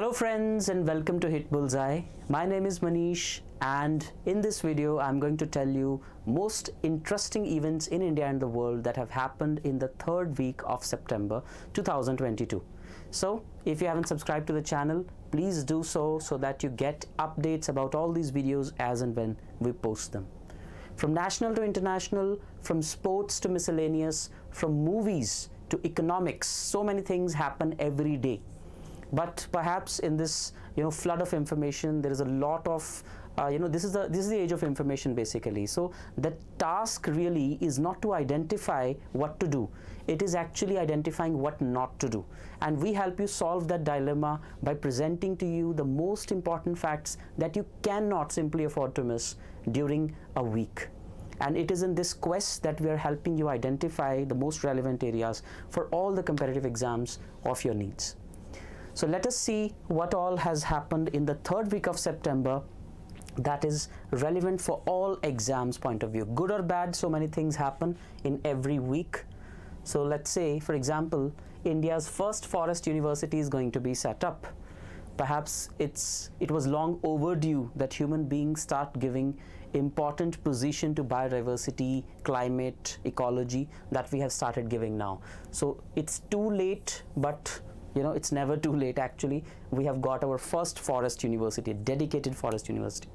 Hello friends and welcome to Hit Bullseye. My name is Manish and in this video I'm going to tell you most interesting events in India and the world that have happened in the third week of September 2022. So if you haven't subscribed to the channel, please do so that you get updates about all these videos as and when we post them. From national to international, from sports to miscellaneous, from movies to economics, so many things happen every day. But perhaps in this flood of information, there is a lot of this is the age of information basically. So the task really is not to identify what to do. It is actually identifying what not to do. And we help you solve that dilemma by presenting to you the most important facts that you cannot simply afford to miss during a week. And it is in this quest that we are helping you identify the most relevant areas for all the competitive exams of your needs. So let us see what all has happened in the third week of September that is relevant for all exams point of view. Good or bad, so many things happen in every week. So let's say, for example, India's first forest university is going to be set up. Perhaps it was long overdue that human beings start giving important position to biodiversity, climate, ecology that we have started giving now. So it's too late, but it's never too late actually. We have got our first forest university, a dedicated forest university.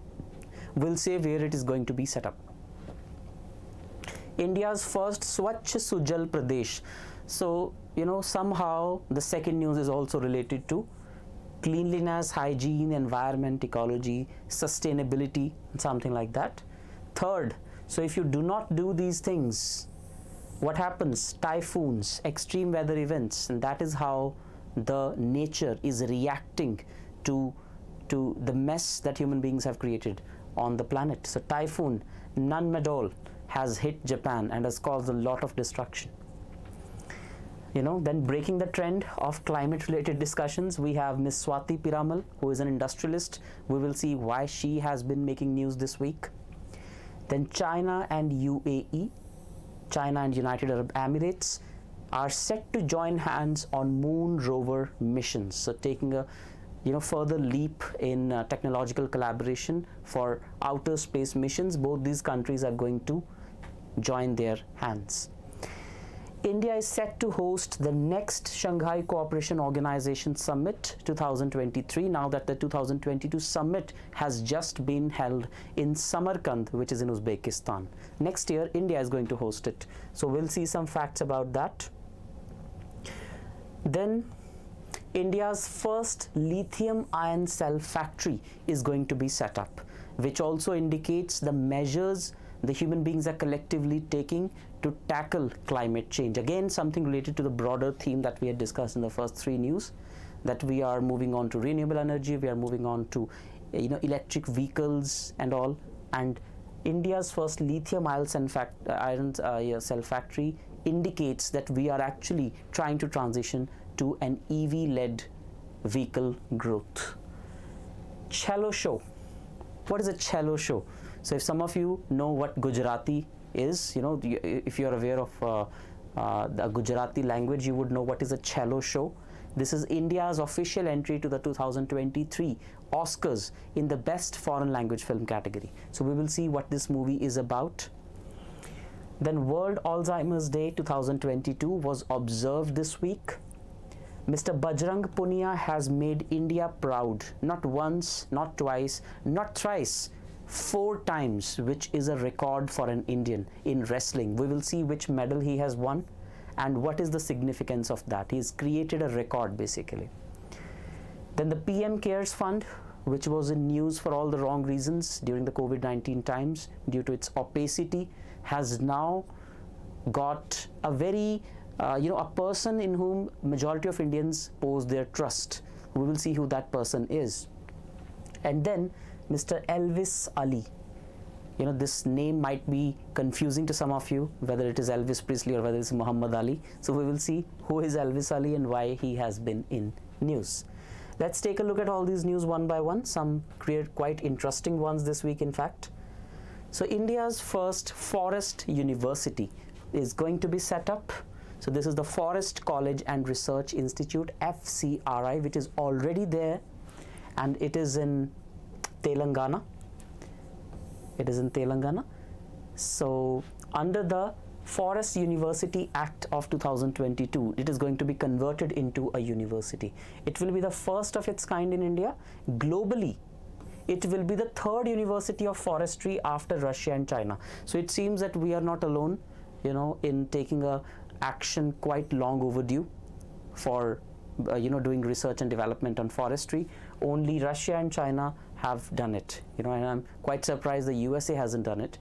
We'll say where it is going to be set up. India's first Swachh Sujal Pradesh. So, somehow the second news is also related to cleanliness, hygiene, environment, ecology, sustainability, something like that. Third, so if you do not do these things, what happens? Typhoons, extreme weather events, and that is how the nature is reacting to the mess that human beings have created on the planet. So Typhoon Nanmadol has hit Japan and has caused a lot of destruction. Then breaking the trend of climate related discussions, we have Miss Swati Piramal, who is an industrialist. We will see why she has been making news this week. Then China and UAE, China and United Arab Emirates, are set to join hands on moon rover missions. So taking a further leap in technological collaboration for outer space missions, both these countries are going to join their hands. India is set to host the next Shanghai Cooperation Organization Summit 2023, now that the 2022 summit has just been held in Samarkand, which is in Uzbekistan. Next year, India is going to host it. So we'll see some facts about that. Then India's first lithium ion cell factory is going to be set up, which also indicates the measures the human beings are collectively taking to tackle climate change. Again, something related to the broader theme that we had discussed in the first three news, that we are moving on to renewable energy, we are moving on to electric vehicles and all. And India's first lithium ion cell factory indicates that we are actually trying to transition to an EV-led vehicle growth. Chhello Show. What is a Chhello Show? So if some of you know what Gujarati is, if you are aware of the Gujarati language, you would know what is a Chhello Show. This is India's official entry to the 2023 Oscars in the Best Foreign Language Film category. So we will see what this movie is about. Then World Alzheimer's Day 2022 was observed this week. Mr. Bajrang Punia has made India proud, not once, not twice, not thrice, 4 times, which is a record for an Indian in wrestling. We will see which medal he has won and what is the significance of that. He's created a record basically. Then the PM CARES Fund, which was in news for all the wrong reasons during the COVID-19 times due to its opacity, has now got a very a person in whom majority of Indians pose their trust. We will see who that person is. And then Mr. Elvis Ali. This name might be confusing to some of you, whether it is Elvis Presley or whether it's Muhammad Ali. So we will see who is Elvis Ali and why he has been in news. Let's take a look at all these news one by one. Some quite interesting ones this week, in fact. So India's first forest university is going to be set up. So this is the Forest College and Research Institute, FCRI, which is already there and it is in Telangana. It is in Telangana. So under the Forest University Act of 2022, it is going to be converted into a university. It will be the first of its kind in India. Globally, it will be the third university of forestry after Russia and China. So it seems that we are not alone, you know, in taking a action quite long overdue for doing research and development on forestry. Only Russia and China have done it, you know, and I'm quite surprised the USA hasn't done it.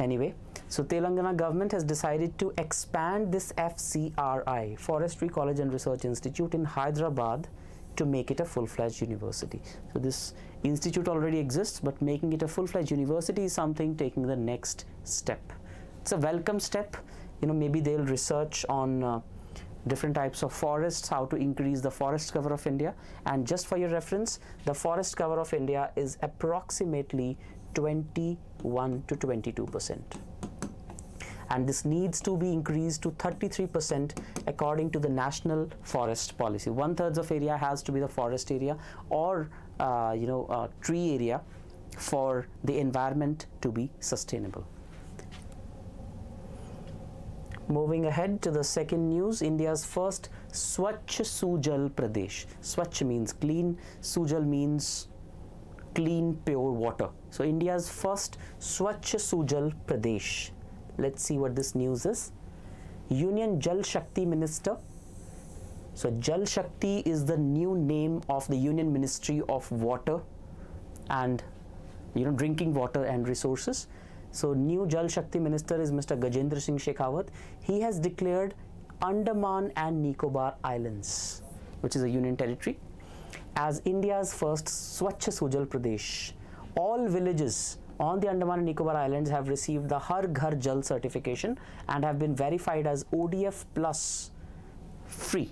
Anyway, so Telangana government has decided to expand this FCRI, Forestry College and Research Institute, in Hyderabad to make it a full-fledged university. So this institute already exists, but making it a full-fledged university is something, taking the next step. It's a welcome step. You know, maybe they'll research on different types of forests, how to increase the forest cover of India. And just for your reference, the forest cover of India is approximately 21 to 22%. And this needs to be increased to 33% according to the National Forest Policy. 1/3 of area has to be the forest area or tree area for the environment to be sustainable. Moving ahead to the second news, India's first Swachh Sujal Pradesh. Swachh means clean, Sujal means clean, pure water. So India's first Swachh Sujal Pradesh. Let's see what this news is. Union Jal Shakti Minister. So Jal Shakti is the new name of the Union Ministry of Water and drinking water and resources. So new Jal Shakti Minister is Mr. Gajendra Singh Shekhawat. He has declared Andaman and Nicobar Islands, which is a union territory, as India's first Swachh Sujal Pradesh. All villages on the Andaman and Nicobar Islands have received the Har Ghar Jal certification and have been verified as ODF plus free.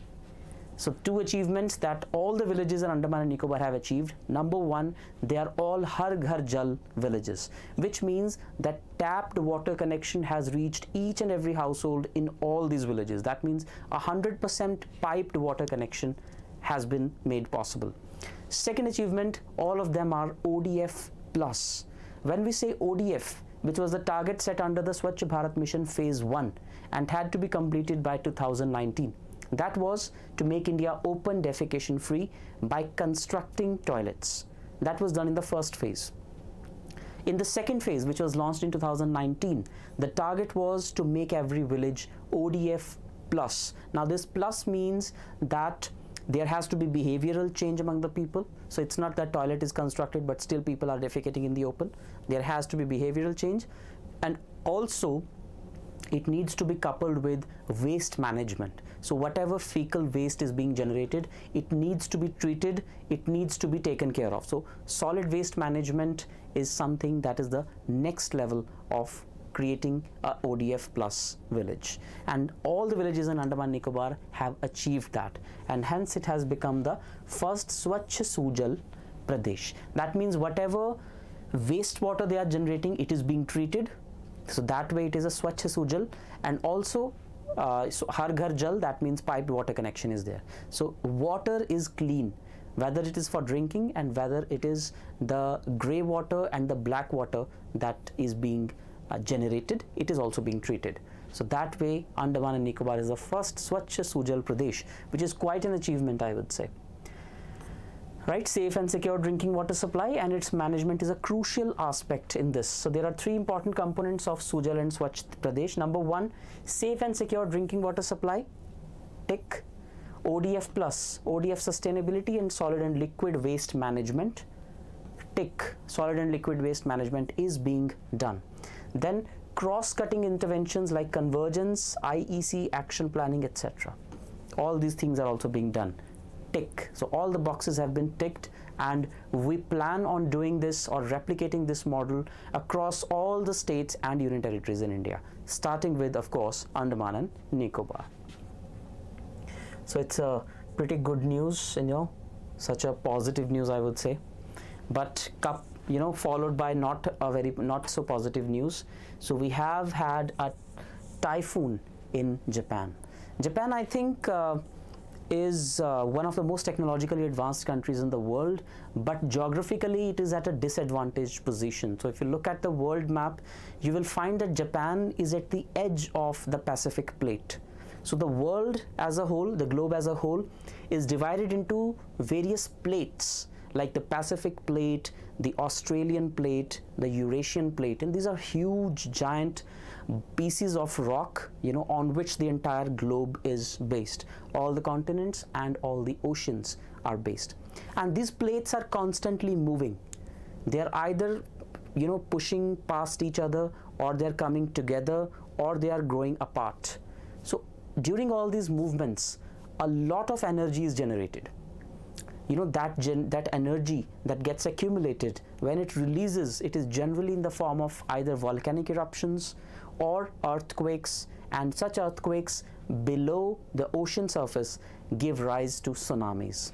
So two achievements that all the villages in Andaman and Nicobar have achieved. Number one, they are all Har Ghar Jal villages, which means that tapped water connection has reached each and every household in all these villages. That means 100% piped water connection has been made possible. Second achievement, all of them are ODF plus. When we say ODF, which was the target set under the Swachh Bharat Mission Phase 1 and had to be completed by 2019, that was to make India open defecation free by constructing toilets. That was done in the first phase. In the second phase, which was launched in 2019, the target was to make every village ODF plus. Now this plus means that there has to be behavioral change among the people. So it's not that toilet is constructed, but still people are defecating in the open. There has to be behavioral change. And also, it needs to be coupled with waste management. So whatever fecal waste is being generated, it needs to be treated, it needs to be taken care of. So solid waste management is something that is the next level of creating a ODF plus village, and all the villages in Andaman Nicobar have achieved that, and hence it has become the first Swachh Sujal Pradesh. That means whatever wastewater they are generating, it is being treated, so that way it is a Swachh Sujal. And also Har Ghar Jal, that means piped water connection is there, so water is clean, whether it is for drinking and whether it is the grey water and the black water that is being generated, it is also being treated. So that way Andaman and Nicobar is the first Swachh Sujal Pradesh, which is quite an achievement, I would say. Right, safe and secure drinking water supply and its management is a crucial aspect in this. So there are three important components of Sujal and Swachh Pradesh. Number one, safe and secure drinking water supply, tick, ODF plus, ODF sustainability, and solid and liquid waste management, tick, solid and liquid waste management is being done. Then cross-cutting interventions like convergence, IEC, action planning, etc. All these things are also being done. Tick. So all the boxes have been ticked, and we plan on doing this or replicating this model across all the states and union territories in India, starting with, of course, Andaman and Nicobar. So it's a pretty good news, such a positive news, I would say. But followed by not so positive news. So we have had a typhoon in Japan. Japan, I think is one of the most technologically advanced countries in the world, but geographically it is at a disadvantaged position. So if you look at the world map, you will find that Japan is at the edge of the Pacific plate. So the world as a whole, the globe as a whole, is divided into various plates, like the Pacific plate, the Australian plate, the Eurasian plate, and these are huge giant pieces of rock, you know, on which the entire globe is based. All the continents and all the oceans are based, and these plates are constantly moving. They are either, you know, pushing past each other, or they are coming together, or they are growing apart. So during all these movements, a lot of energy is generated. You know, that energy that gets accumulated, when it releases, it is generally in the form of either volcanic eruptions or earthquakes, and such earthquakes below the ocean surface give rise to tsunamis.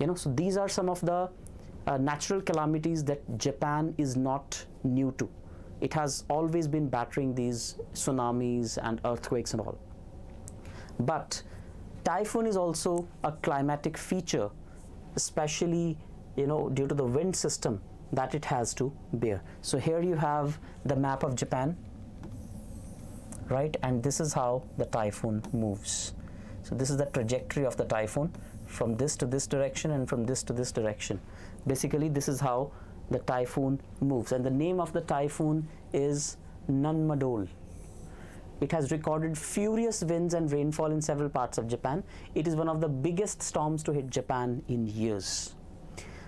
You know, so these are some of the natural calamities that Japan is not new to. It has always been battering these tsunamis and earthquakes and all. But typhoon is also a climatic feature, especially, you know, due to the wind system that it has to bear. So here you have the map of Japan, right? And this is how the typhoon moves. So this is the trajectory of the typhoon, from this to this direction and from this to this direction. Basically, this is how the typhoon moves. And the name of the typhoon is Nanmadol. It has recorded furious winds and rainfall in several parts of Japan. It is one of the biggest storms to hit Japan in years.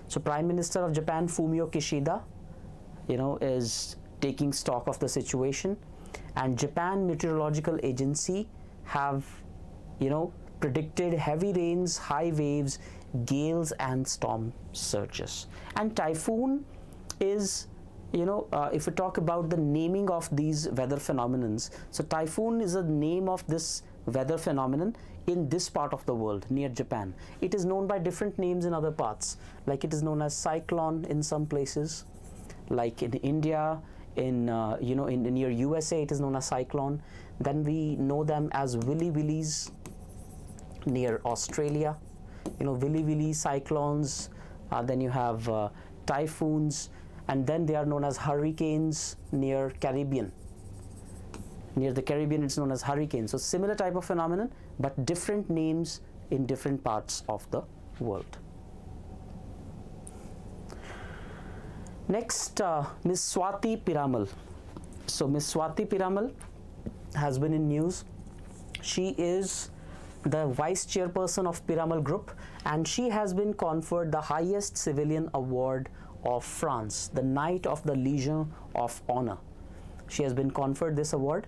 So Prime Minister of Japan, Fumio Kishida, you know, is taking stock of the situation, and Japan Meteorological Agency have, you know, predicted heavy rains, high waves, gales and storm surges. And typhoon is, you know, if we talk about the naming of these weather phenomenons, so typhoon is the name of this weather phenomenon in this part of the world, near Japan. It is known by different names in other parts, like it is known as cyclone in some places, like in India, in, you know, in near USA, it is known as cyclone. Then we know them as willy-willies near Australia, you know, willy-willy cyclones. Then you have typhoons. And then they are known as hurricanes near Caribbean. Near the Caribbean, it's known as hurricane. So similar type of phenomenon, but different names in different parts of the world. Next, Ms. Swati Piramal. So Ms. Swati Piramal has been in news. She is the vice chairperson of Piramal Group, and she has been conferred the highest civilian award of France, the Knight of the Legion of Honor. She has been conferred this award.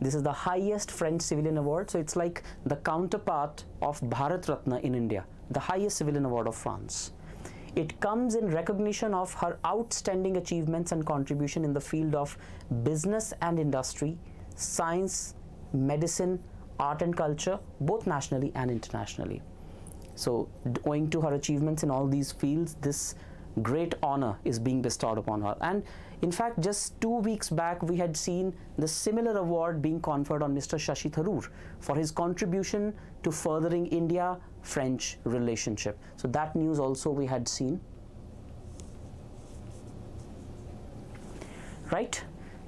This is the highest French civilian award, so it's like the counterpart of Bharat Ratna in India, the highest civilian award of France. It comes in recognition of her outstanding achievements and contribution in the field of business and industry, science, medicine, art and culture, both nationally and internationally. So owing to her achievements in all these fields, this great honor is being bestowed upon her. And in fact, just 2 weeks back, we had seen the similar award being conferred on Mr. Shashi Tharoor for his contribution to furthering India-French relationship. So that news also we had seen. Right?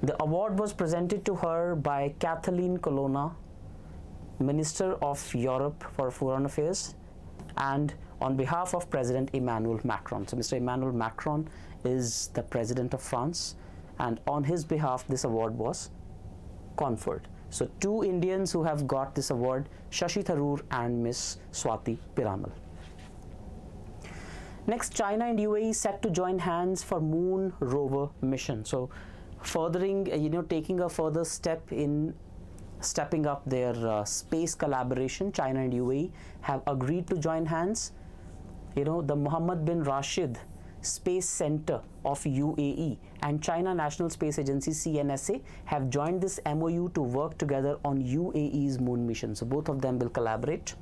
The award was presented to her by Kathleen Colonna, Minister of Europe for Foreign Affairs, and on behalf of President Emmanuel Macron. So Mr. Emmanuel Macron is the President of France, and on his behalf this award was conferred. So two Indians who have got this award, Shashi Tharoor and Ms. Swati Piramal. Next, China and UAE set to join hands for Moon Rover mission. So furthering, you know, taking a further step in stepping up their space collaboration, China and UAE have agreed to join hands. You know, the Mohammed bin Rashid Space Center of UAE and China National Space Agency CNSA have joined this MOU to work together on UAE's moon mission. So both of them will collaborate.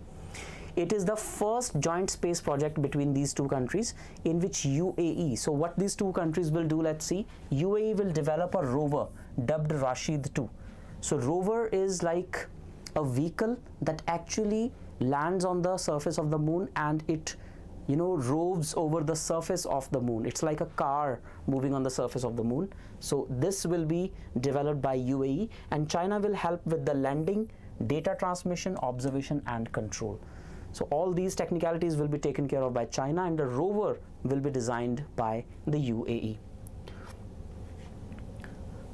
It is the first joint space project between these two countries in which UAE, so what these two countries will do, let's see. UAE will develop a rover dubbed Rashid 2. So rover is like a vehicle that actually lands on the surface of the moon and it, you know, roves over the surface of the moon. It's like a car moving on the surface of the moon. So this will be developed by UAE, and China will help with the landing, data transmission, observation and control. So all these technicalities will be taken care of by China, and the rover will be designed by the UAE.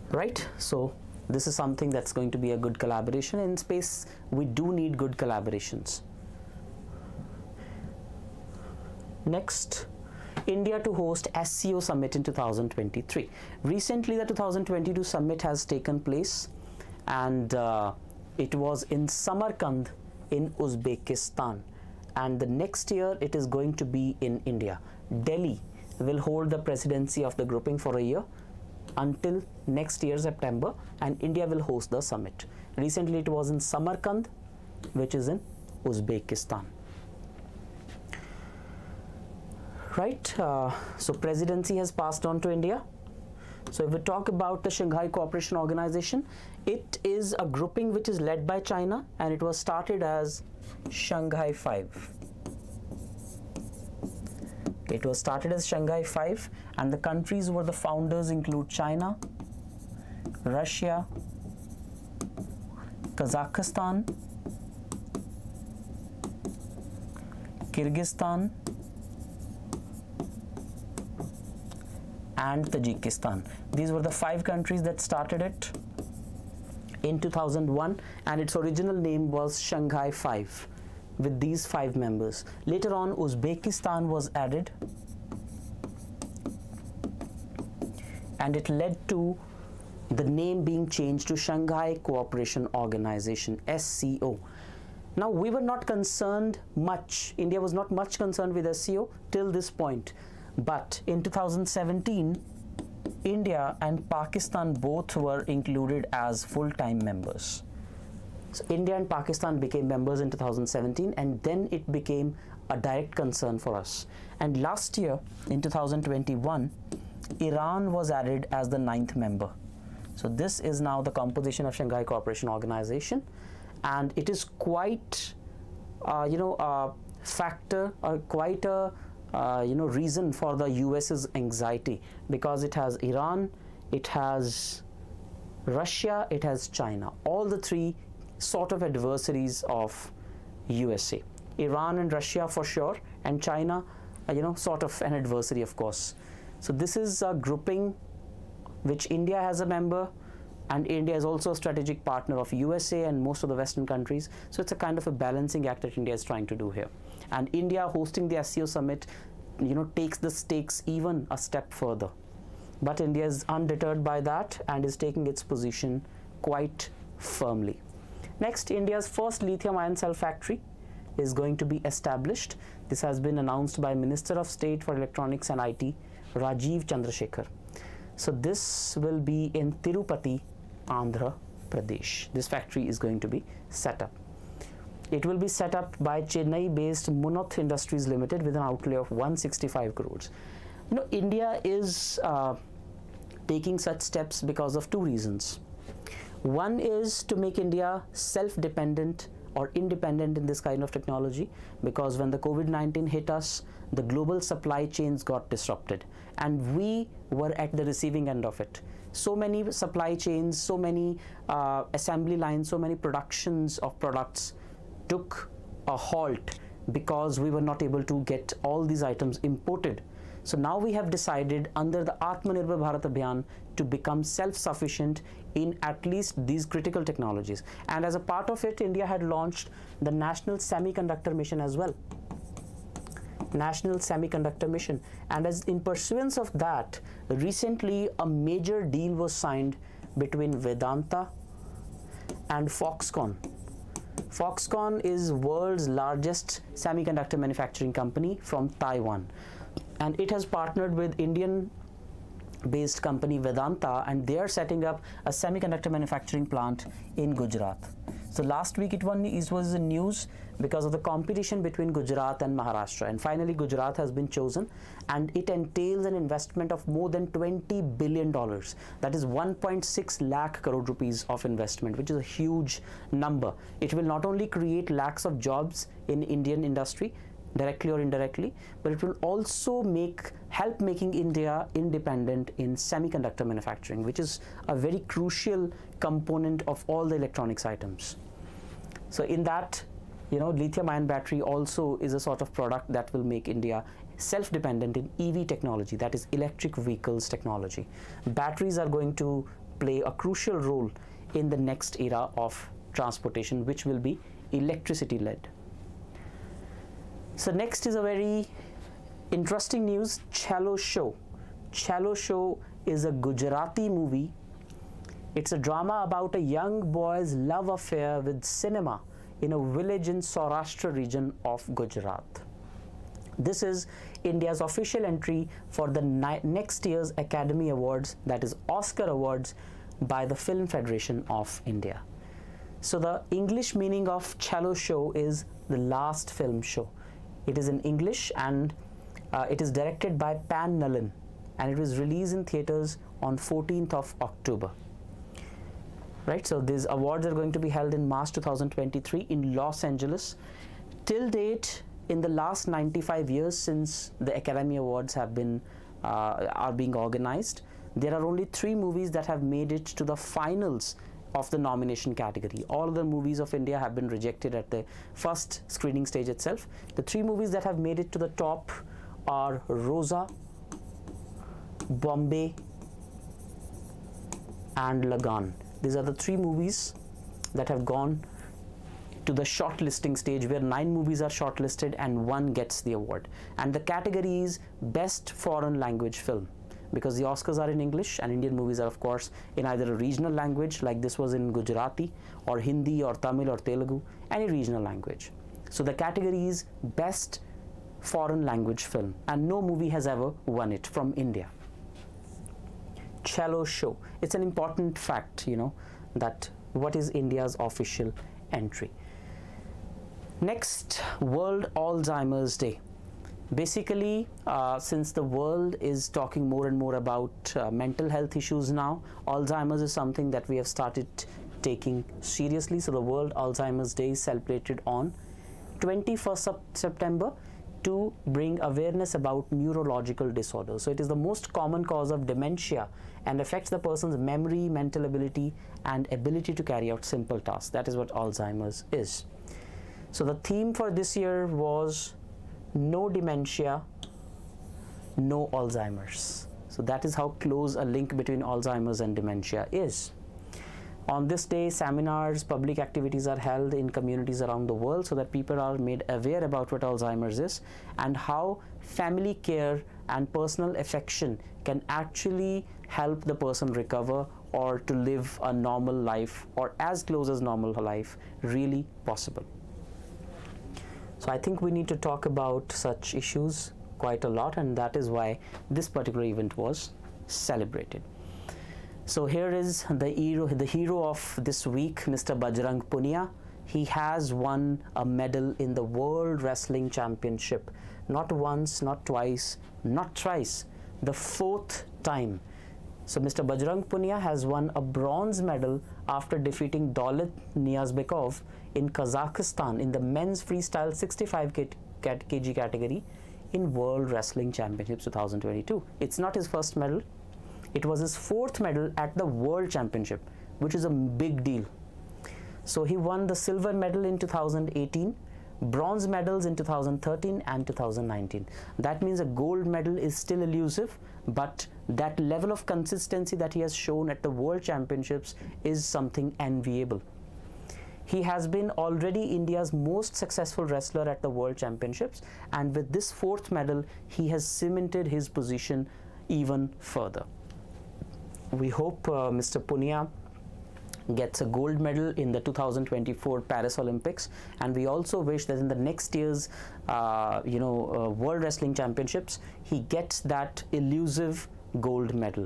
Right, so this is something that's going to be a good collaboration. In space, we do need good collaborations. Next, India to host SCO Summit in 2023. Recently, the 2022 summit has taken place, and it was in Samarkand in Uzbekistan, and the next year it is going to be in India. Delhi will hold the presidency of the grouping for a year until next year September, and India will host the summit. Recently it was in Samarkand, which is in Uzbekistan. Right, so presidency has passed on to India. So if we talk about the Shanghai Cooperation Organization, it is a grouping which is led by China, and it was started as Shanghai 5. It was started as Shanghai 5, and the countries where the founders include China, Russia, Kazakhstan, Kyrgyzstan, and Tajikistan. These were the 5 countries that started it in 2001, and its original name was Shanghai 5 with these 5 members. Later on, Uzbekistan was added, and it led to the name being changed to Shanghai Cooperation Organization, SCO. Now, we were not concerned much, India was not much concerned with SCO till this point. But in 2017, India and Pakistan both were included as full-time members. So India and Pakistan became members in 2017, and then it became a direct concern for us. And last year, in 2021, Iran was added as the 9th member. So this is now the composition of Shanghai Cooperation Organization, and it is quite, a factor, or quite a reason for the US's anxiety, because it has Iran, it has Russia, it has China, all the 3 sort of adversaries of USA. Iran and Russia for sure, and China, sort of an adversary, of course. So this is a grouping which India has a member, and India is also a strategic partner of USA and most of the Western countries. So it's a kind of a balancing act that India is trying to do here. And India hosting the SCO summit, takes the stakes even a step further. But India is undeterred by that and is taking its position quite firmly. Next, India's first lithium ion cell factory is going to be established. This has been announced by Minister of State for Electronics and IT, Rajiv Chandrasekhar. So this will be in Tirupati, Andhra Pradesh. This factory is going to be set up. It will be set up by Chennai-based Munoth Industries Limited with an outlay of 165 crores. India is taking such steps because of 2 reasons. One is to make India self-dependent or independent in this kind of technology, because when the COVID-19 hit us, the global supply chains got disrupted, and we were at the receiving end of it. So many supply chains, so many assembly lines, so many productions of products took a halt because we were not able to get all these items imported. So now we have decided under the Atmanirbhar Bharat Abhiyan to become self-sufficient in at least these critical technologies. And as a part of it, India had launched the National Semiconductor Mission as well. National Semiconductor Mission. And as in pursuance of that, recently a major deal was signed between Vedanta and Foxconn. Foxconn is world's largest semiconductor manufacturing company from Taiwan. And it has partnered with Indian-based company Vedanta, and they are setting up a semiconductor manufacturing plant in Gujarat. So last week it was news because of the competition between Gujarat and Maharashtra, and finally Gujarat has been chosen, and it entails an investment of more than $20 billion. That is 1.6 lakh crore rupees of investment, which is a huge number. It will not only create lakhs of jobs in Indian industry directly or indirectly, but it will also help making India independent in semiconductor manufacturing, which is a very crucial component of all the electronics items. So in that, you know, lithium-ion battery also is a sort of product that will make India self-dependent in EV technology, that is electric vehicles technology. Batteries are going to play a crucial role in the next era of transportation, which will be electricity-led. So next is a very interesting news, Chhello Show. Chhello Show is a Gujarati movie. It's a drama about a young boy's love affair with cinema in a village in Saurashtra region of Gujarat. This is India's official entry for the next year's Academy Awards, that is Oscar Awards, by the Film Federation of India. So the English meaning of Chhello Show is the last film show. It is in English, and it is directed by Pan Nalin, and it was released in theaters on 14th of October. Right, so these awards are going to be held in March 2023 in Los Angeles. Till date, in the last 95 years since the Academy Awards have been being organized, there are only 3 movies that have made it to the finals of the nomination category. All the movies of India have been rejected at the first screening stage itself. The 3 movies that have made it to the top are Rosa, Bombay, and Lagan. These are the 3 movies that have gone to the shortlisting stage, where 9 movies are shortlisted and 1 gets the award. And the category is Best Foreign Language Film, because the Oscars are in English and Indian movies are of course in either a regional language, like this was in Gujarati, or Hindi or Tamil or Telugu, any regional language. So the category is Best Foreign Language Film, and no movie has ever won it from India. Chhello Show. It's an important fact, you know, that what is India's official entry. Next, World Alzheimer's Day. Basically, since the world is talking more and more about mental health issues now, Alzheimer's is something that we have started taking seriously. So the World Alzheimer's Day is celebrated on 21st of September to bring awareness about neurological disorders. So it is the most common cause of dementia and affects the person's memory, mental ability, and ability to carry out simple tasks. That is what Alzheimer's is. So the theme for this year was No Dementia, No Alzheimer's. So that is how close a link between Alzheimer's and dementia is. On this day, seminars, public activities are held in communities around the world so that people are made aware about what Alzheimer's is and how family care and personal affection can actually help the person recover or to live a normal life, or as close as normal life really possible. So I think we need to talk about such issues quite a lot, and that is why this particular event was celebrated. So here is the hero of this week, Mr. Bajrang Punia. He has won a medal in the World Wrestling Championship. Not once, not twice, not thrice, the 4th time. So Mr. Bajrang Punia has won a bronze medal after defeating Daulat Niazbekov in Kazakhstan in the men's freestyle 65 kg category in World Wrestling Championships 2022. It's not his first medal. It was his 4th medal at the World Championship, which is a big deal. So he won the silver medal in 2018, bronze medals in 2013 and 2019. That means a gold medal is still elusive, but that level of consistency that he has shown at the World Championships is something enviable. He has been already India's most successful wrestler at the World Championships, and with this 4th medal, he has cemented his position even further. We hope Mr. Punia gets a gold medal in the 2024 Paris Olympics, and we also wish that in the next year's World Wrestling Championships, he gets that elusive gold medal,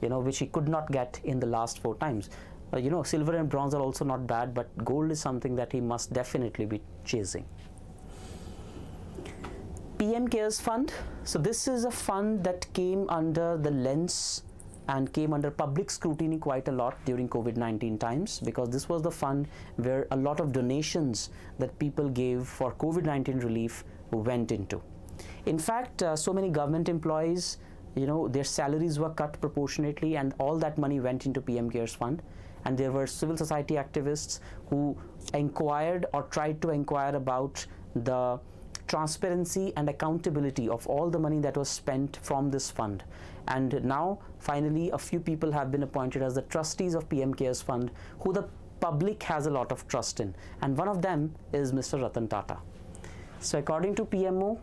you know, which he could not get in the last 4 times. you know, silver and bronze are also not bad, but gold is something that he must definitely be chasing. PM CARES Fund. So this is a fund that came under the lens and came under public scrutiny quite a lot during COVID-19 times, because this was the fund where a lot of donations that people gave for COVID-19 relief went into. In fact, so many government employees, you know, their salaries were cut proportionately, and all that money went into PM CARES Fund. And there were civil society activists who inquired or tried to inquire about the transparency and accountability of all the money that was spent from this fund. And now, finally, a few people have been appointed as the trustees of PM CARES Fund, who the public has a lot of trust in. And one of them is Mr. Ratan Tata. So according to PMO,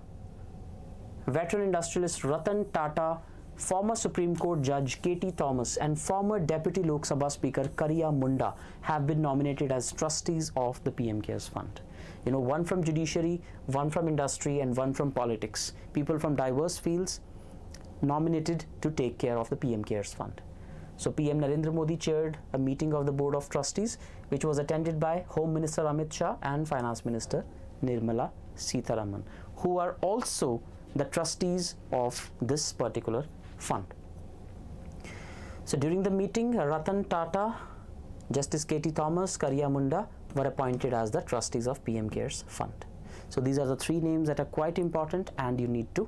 veteran industrialist Ratan Tata, former Supreme Court Judge Katie Thomas, and former Deputy Lok Sabha Speaker Karia Munda have been nominated as trustees of the PM CARES Fund. You know, one from judiciary, one from industry, and one from politics. People from diverse fields nominated to take care of the PM CARES Fund. So PM Narendra Modi chaired a meeting of the Board of Trustees, which was attended by Home Minister Amit Shah and Finance Minister Nirmala Sitharaman, who are also the trustees of this particular fund. So during the meeting, Ratan Tata, Justice Katie Thomas, Karia Munda were appointed as the trustees of PM CARES Fund. So these are the three names that are quite important, and you need to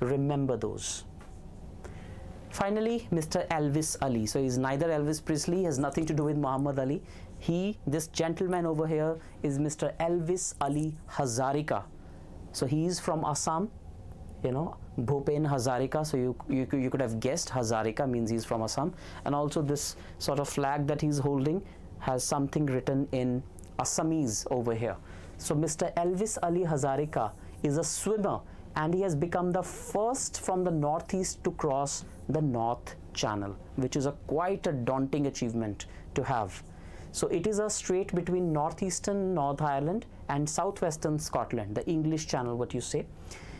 remember those. Finally, Mr. Elvis Ali. So he's neither Elvis Presley, has nothing to do with Muhammad Ali. He, this gentleman over here, is Mr. Elvis Ali Hazarika. So he is from Assam, you know, Bhupen Hazarika. So you could have guessed Hazarika means he's from Assam. And also this sort of flag that he's holding has something written in Assamese over here. So Mr. Elvis Ali Hazarika is a swimmer, and he has become the first from the northeast to cross the North Channel, which is a quite a daunting achievement to have. So it is a strait between northeastern North Ireland and southwestern Scotland, the English Channel, what you say.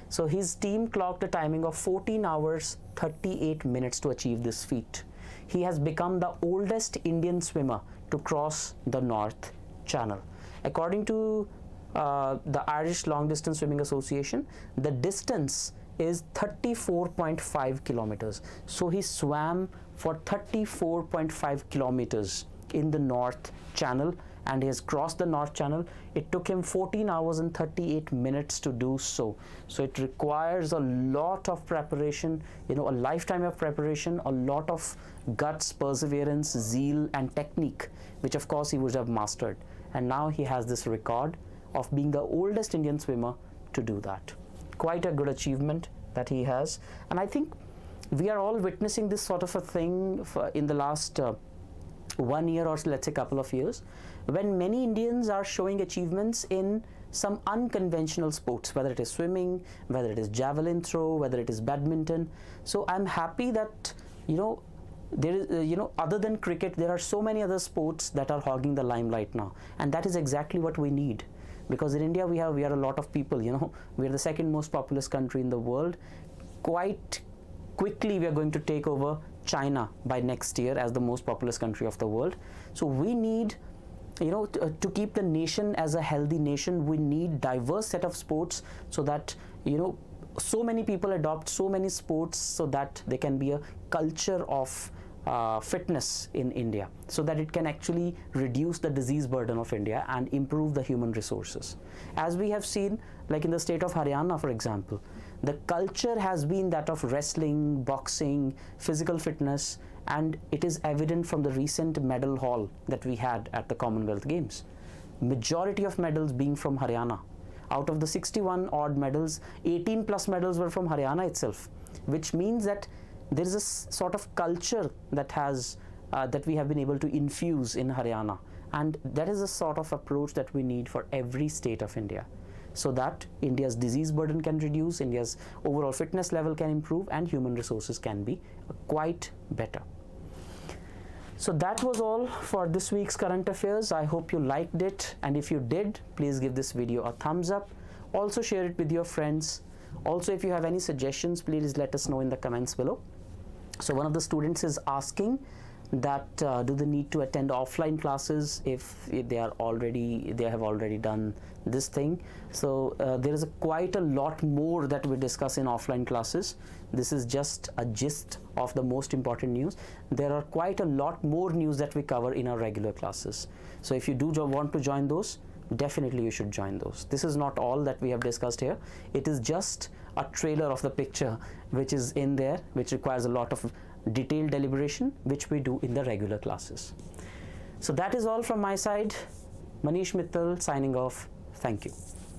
So his team clocked a timing of 14 hours, 38 minutes to achieve this feat. He has become the oldest Indian swimmer to cross the North Channel. According to the Irish Long Distance Swimming Association, the distance is 34.5 kilometers. So he swam for 34.5 kilometers in the North Channel, and he has crossed the North Channel. It took him 14 hours and 38 minutes to do so. So it requires a lot of preparation, you know, a lifetime of preparation, a lot of guts, perseverance, zeal, and technique, which of course he would have mastered. And now he has this record of being the oldest Indian swimmer to do that. Quite a good achievement that he has. And I think we are all witnessing this sort of a thing in the last 1 year or let's say couple of years, when many Indians are showing achievements in some unconventional sports, whether it is swimming, whether it is javelin throw, whether it is badminton. So I'm happy that, you know, there is, you know, other than cricket, there are so many other sports that are hogging the limelight now, and that is exactly what we need. Because in India, we are a lot of people, you know, we are the second most populous country in the world. Quite quickly, we are going to take over China by next year as the most populous country of the world. So we need, you know, to keep the nation as a healthy nation, we need diverse set of sports, so that, you know, so many people adopt so many sports, so that there can be a culture of fitness in India, so that it can actually reduce the disease burden of India and improve the human resources. As we have seen, like in the state of Haryana, for example, the culture has been that of wrestling, boxing, physical fitness, and it is evident from the recent medal haul that we had at the Commonwealth Games. Majority of medals being from Haryana. Out of the 61 odd medals, 18 plus medals were from Haryana itself, which means that there is a sort of culture that has that we have been able to infuse in Haryana, and that is a sort of approach that we need for every state of India, so that India's disease burden can reduce, India's overall fitness level can improve, and human resources can be quite better. So that was all for this week's current affairs. I hope you liked it, and if you did, please give this video a thumbs up. Also share it with your friends. Also, if you have any suggestions, please let us know in the comments below. So one of the students is asking that do they need to attend offline classes if they have already done this thing. So there is quite a lot more that we discuss in offline classes. This is just a gist of the most important news. There are quite a lot more news that we cover in our regular classes. So if you do want to join those, definitely you should join those. This is not all that we have discussed here. It is just a trailer of the picture which is in there, which requires a lot of detailed deliberation, which we do in the regular classes. So that is all from my side. Manish Mittal signing off. Thank you.